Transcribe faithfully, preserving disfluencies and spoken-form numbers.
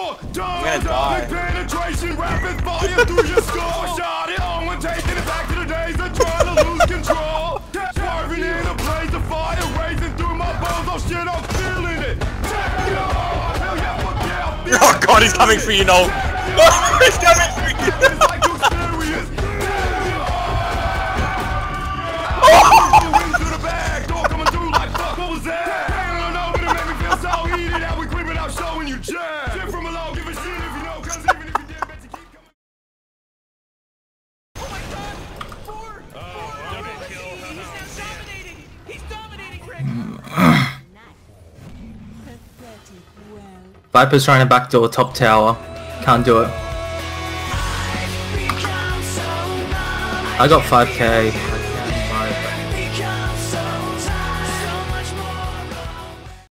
for die. Penetration, rapid fire through your skull. Shot it on when taking it back to the days of trying to lose control. Swerving in a blaze of fire, racing through my bones. Oh shit, I'm feeling it. Techno. Hell yeah, fuck yeah, feeling it. Oh god, he's coming for you, Noel. He's coming for you. It's like too serious. Wings through the bag, door coming through like fuck. What was that? Handling over to make me feel so heated. How we creep it out, showing you jazz. Shit from alone, give a shit if you know, cause even if you did, bet you keep coming. Oh my god! Four! Four! Oh, oh, he's he's now dominating! He's dominating, Rick! Viper's trying to backdoor top tower. Can't do it. I got five K.